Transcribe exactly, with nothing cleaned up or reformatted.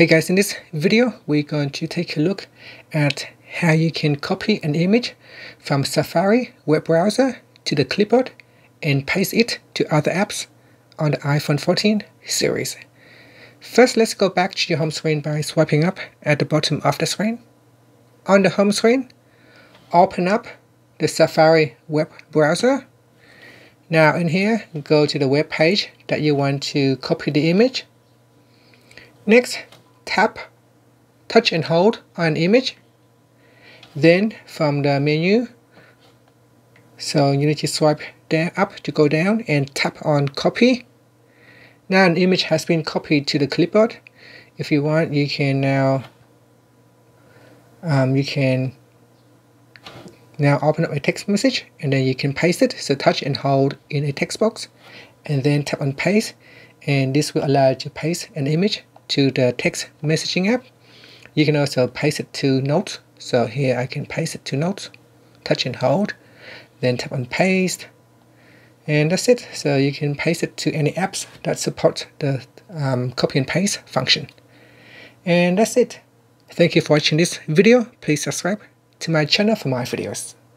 Hey guys, in this video we're going to take a look at how you can copy an image from Safari web browser to the clipboard and paste it to other apps on the iPhone fourteen series. First, let's go back to your home screen by swiping up at the bottom of the screen. On the home screen, open up the Safari web browser. Now in here, go to the web page that you want to copy the image. Next, tap, touch and hold on an image. Then from the menu, so you need to swipe down, up to go down and tap on copy. Now an image has been copied to the clipboard. If you want, you can now um, you can now open up a text message and then you can paste it. So touch and hold in a text box and then tap on paste, and this will allow you to paste an image to the text messaging app. You can also paste it to notes. So here I can paste it to notes, touch and hold, then tap on paste, and that's it. So you can paste it to any apps that support the um, copy and paste function. And that's it. Thank you for watching this video. Please subscribe to my channel for more videos.